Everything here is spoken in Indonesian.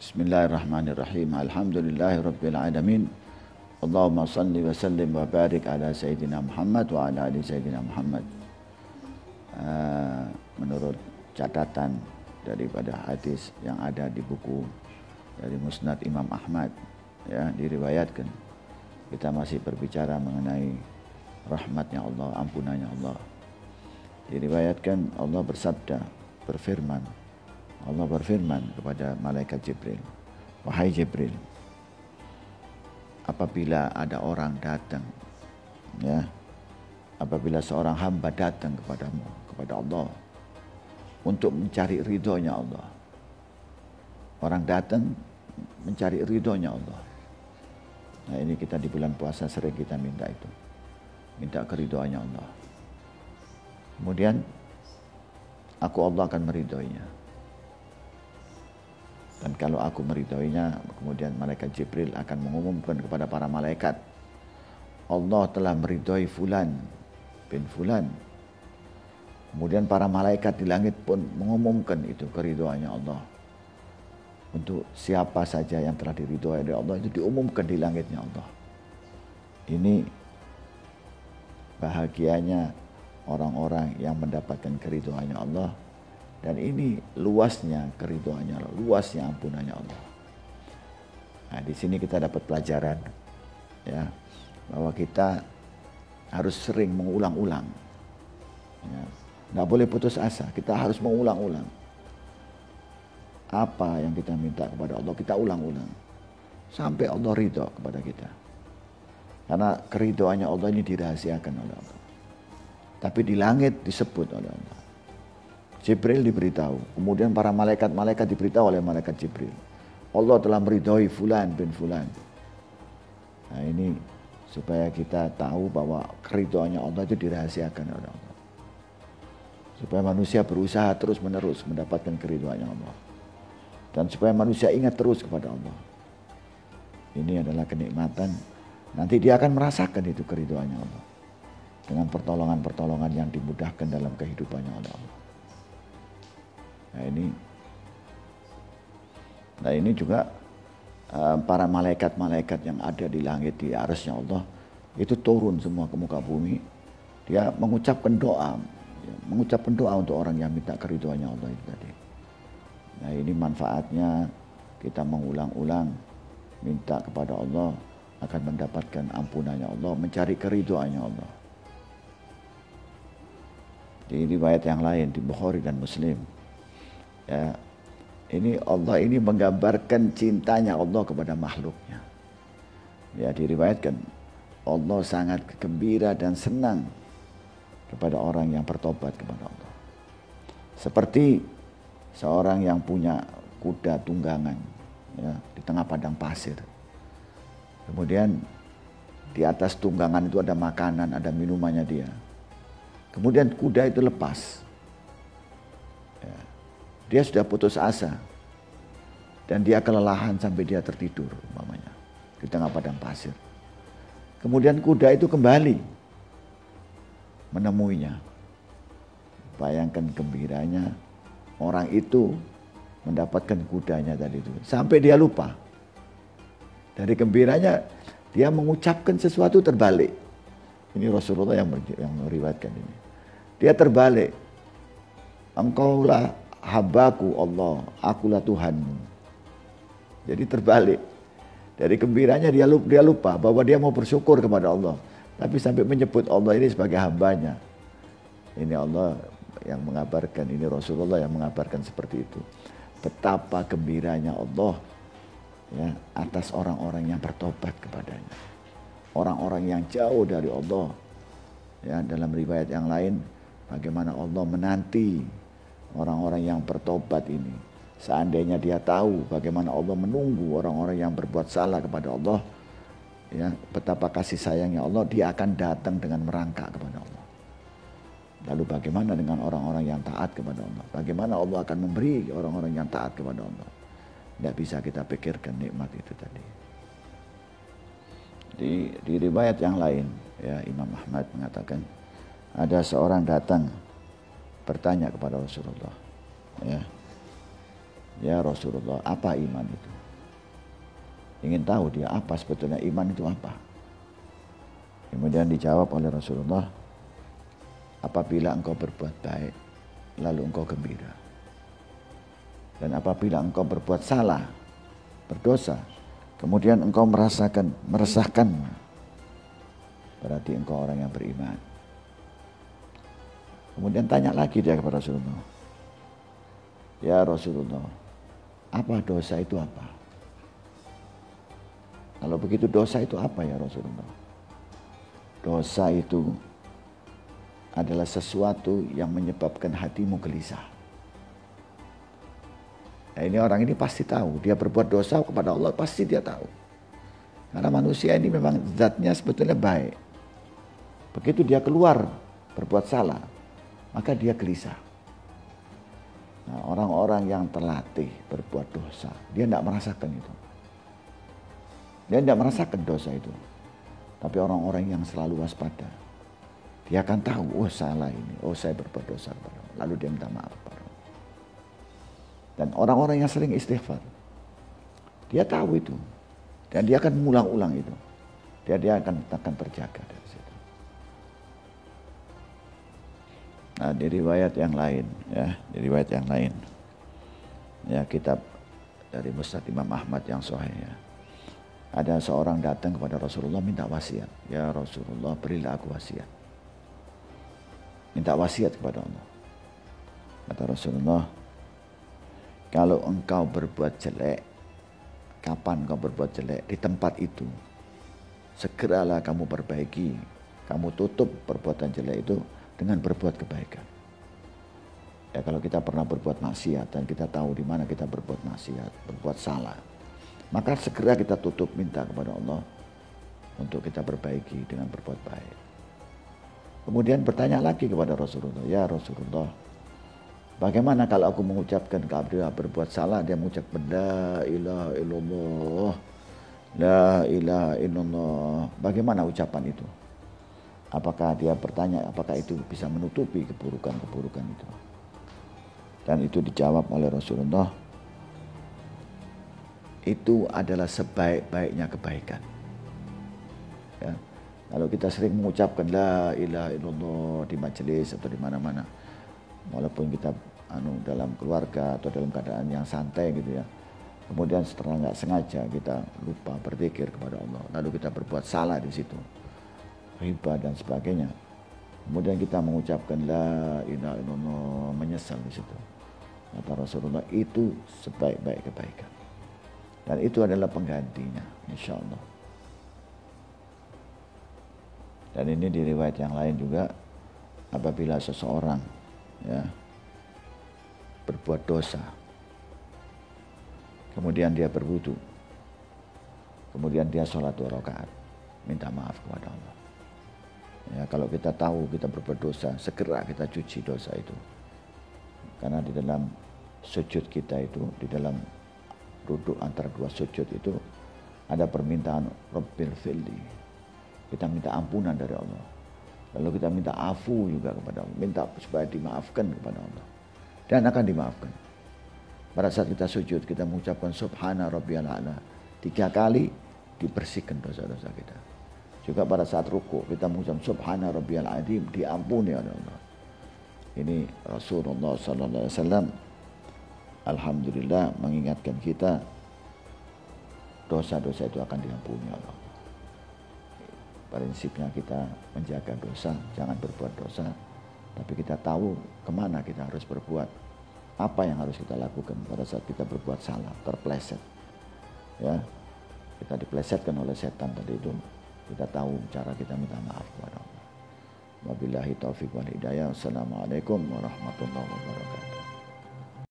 Bismillahirrahmanirrahim. Alhamdulillahirrabbilalamin. Allahumma salli wa sallim wa barik ala Sayyidina Muhammad wa ala ali Sayyidina Muhammad. Menurut catatan daripada hadis yang ada di buku dari Musnad Imam Ahmad, ya, diriwayatkan, kita masih berbicara mengenai rahmatnya Allah, ampunannya Allah. Diriwayatkan Allah bersabda, berfirman, Allah berfirman kepada malaikat Jibril, "Wahai Jibril, apabila ada orang datang, ya, apabila seorang hamba datang kepadamu, kepada Allah, untuk mencari ridhonya Allah. Orang datang mencari ridhonya Allah." Nah, ini kita di bulan puasa sering kita minta itu, minta keridhoannya Allah. Kemudian, Allah akan meridhoinya. Dan kalau aku meridhoinya, kemudian malaikat Jibril akan mengumumkan kepada para malaikat, Allah telah meridhoi fulan bin fulan. Kemudian para malaikat di langit pun mengumumkan itu keridhoannya Allah. Untuk siapa saja yang telah diridhoi oleh Allah, itu diumumkan di langitnya Allah. Ini bahagianya orang-orang yang mendapatkan keridhoannya Allah. Dan ini luasnya keridhoannya Allah, luasnya ampunannya Allah. Nah, di sini kita dapat pelajaran, ya, bahwa kita harus sering mengulang-ulang. Ya, nggak boleh putus asa, kita harus mengulang-ulang. Apa yang kita minta kepada Allah, kita ulang-ulang. Sampai Allah ridho kepada kita. Karena keridhoannya Allah ini dirahasiakan oleh Allah. Tapi di langit disebut oleh Allah. Jibril diberitahu, kemudian para malaikat-malaikat diberitahu oleh malaikat Jibril, Allah telah meridhoi fulan bin fulan. Nah, ini supaya kita tahu bahwa keridhoannya Allah itu dirahasiakan oleh Allah. Supaya manusia berusaha terus-menerus mendapatkan keridhoannya Allah. Dan supaya manusia ingat terus kepada Allah. Ini adalah kenikmatan. Nanti dia akan merasakan itu keridhoannya Allah. Dengan pertolongan-pertolongan yang dimudahkan dalam kehidupannya oleh Allah. Nah ini juga para malaikat-malaikat yang ada di langit di arsy-Nya Allah itu turun semua ke muka bumi. Dia mengucapkan doa untuk orang yang minta keridhoannya Allah itu tadi. Nah, ini manfaatnya kita mengulang-ulang minta kepada Allah akan mendapatkan ampunannya Allah, mencari keridhoannya Allah. Di riwayat yang lain di Bukhari dan Muslim. Ya, ini Allah ini menggambarkan cintanya Allah kepada makhluknya. Ya, diriwayatkan Allah sangat gembira dan senang kepada orang yang bertobat kepada Allah. Seperti seorang yang punya kuda tunggangan, ya, di tengah padang pasir. Kemudian di atas tunggangan itu ada makanan, ada minumannya dia. Kemudian kuda itu lepas. Ya. Dia sudah putus asa dan dia kelelahan sampai dia tertidur umpamanya di tengah padang pasir. Kemudian kuda itu kembali menemuinya. Bayangkan gembiranya orang itu mendapatkan kudanya tadi itu sampai dia lupa. Dari gembiranya dia mengucapkan sesuatu terbalik. Ini Rasulullah yang meriwayatkan ini. Dia terbalik. Engkaulah Habaku Allah, akulah Tuhanmu. Jadi terbalik. Dari gembiranya dia lupa bahwa dia mau bersyukur kepada Allah. Tapi sampai menyebut Allah ini sebagai hambanya. Ini Allah yang mengabarkan, ini Rasulullah yang mengabarkan seperti itu. Betapa gembiranya Allah, ya, atas orang-orang yang bertobat kepadanya. Orang-orang yang jauh dari Allah. Ya, dalam riwayat yang lain, bagaimana Allah menanti orang-orang yang bertobat ini. Seandainya dia tahu bagaimana Allah menunggu orang-orang yang berbuat salah kepada Allah, ya, betapa kasih sayangnya Allah, dia akan datang dengan merangkak kepada Allah. Lalu bagaimana dengan orang-orang yang taat kepada Allah? Bagaimana Allah akan memberi orang-orang yang taat kepada Allah? Tidak bisa kita pikirkan nikmat itu tadi. Di riwayat yang lain, ya, Imam Ahmad mengatakan ada seorang datang bertanya kepada Rasulullah, ya, Ya Rasulullah, apa iman itu? Ingin tahu dia apa sebetulnya iman itu apa? Kemudian dijawab oleh Rasulullah, apabila engkau berbuat baik, lalu engkau gembira. Dan apabila engkau berbuat salah, berdosa, kemudian engkau merasakan, meresahkanmu, berarti engkau orang yang beriman. Kemudian tanya lagi dia kepada Rasulullah, ya Rasulullah, apa dosa itu apa? Kalau begitu dosa itu apa ya Rasulullah? Dosa itu adalah sesuatu yang menyebabkan hatimu gelisah. Nah, ini orang ini pasti tahu, dia berbuat dosa kepada Allah pasti dia tahu. Karena manusia ini memang zatnya sebetulnya baik. Begitu dia keluar berbuat salah, maka dia gelisah. Nah, orang-orang yang terlatih berbuat dosa, dia tidak merasakan itu. Dia tidak merasakan dosa itu. Tapi orang-orang yang selalu waspada, dia akan tahu, oh salah ini, oh saya berbuat dosa kepada Allah. Lalu dia minta maaf kepada Allah. Dan orang-orang yang sering istighfar, dia tahu itu. Dan dia akan mengulang-ulang itu. Dia akan terjaga dari situ. Nah, di riwayat yang lain, ya, di riwayat yang lain, ya, kitab dari Musnad Imam Ahmad yang sahih, ya. Ada seorang datang kepada Rasulullah minta wasiat. Ya Rasulullah, berilah aku wasiat. Minta wasiat kepada Allah. Kata Rasulullah, kalau engkau berbuat jelek, kapan engkau berbuat jelek di tempat itu, segeralah kamu perbaiki. Kamu tutup perbuatan jelek itu dengan berbuat kebaikan. Ya, kalau kita pernah berbuat maksiat dan kita tahu di mana kita berbuat maksiat, berbuat salah, maka segera kita tutup, minta kepada Allah untuk kita perbaiki dengan berbuat baik. Kemudian bertanya lagi kepada Rasulullah, ya Rasulullah, bagaimana kalau aku mengucapkan apabila berbuat salah, dia mengucapkan la ilaha illallah, la ilaha illallah. Bagaimana ucapan itu? Apakah dia bertanya, apakah itu bisa menutupi keburukan-keburukan itu? Dan itu dijawab oleh Rasulullah, itu adalah sebaik-baiknya kebaikan. Ya. Kalau kita sering mengucapkan la ilaha illallah di majelis atau di mana-mana, walaupun kita dalam keluarga atau dalam keadaan yang santai gitu ya, kemudian setelah nggak sengaja kita lupa berzikir kepada Allah, lalu kita berbuat salah di situ, riba dan sebagainya, kemudian kita mengucapkan la ilaha illallah, menyesal di situ. Kata Rasulullah, itu sebaik-baik kebaikan. Dan itu adalah penggantinya, insya Allah. Dan ini di riwayat yang lain juga, apabila seseorang ya, berbuat dosa, kemudian dia berwudu, kemudian dia sholat 2 rakaat, minta maaf kepada Allah. Ya, kalau kita tahu kita berbuat dosa, segera kita cuci dosa itu. Karena di dalam sujud kita itu, di dalam duduk antara 2 sujud itu ada permintaan Rabbil Fili. Kita minta ampunan dari Allah. Lalu kita minta afu juga kepada Allah. Minta supaya dimaafkan kepada Allah. Dan akan dimaafkan. Pada saat kita sujud, kita mengucapkan Subhana Rabbiyal A'la 3 kali, dibersihkan dosa-dosa kita. Juga pada saat ruku, kita mengucapkan Subhana Rabbiyal Azim, diampuni oleh Allah. Ini Rasulullah SAW, alhamdulillah, mengingatkan kita dosa-dosa itu akan diampuni Allah. Prinsipnya kita menjaga dosa, jangan berbuat dosa, tapi kita tahu kemana kita harus berbuat, apa yang harus kita lakukan pada saat kita berbuat salah, terpleset. Ya, kita diplesetkan oleh setan tadi itu, kita tahu cara kita minta maaf kepada Allah. Wabillahi taufiq wal hidayah. Assalamualaikum warahmatullahi wabarakatuh.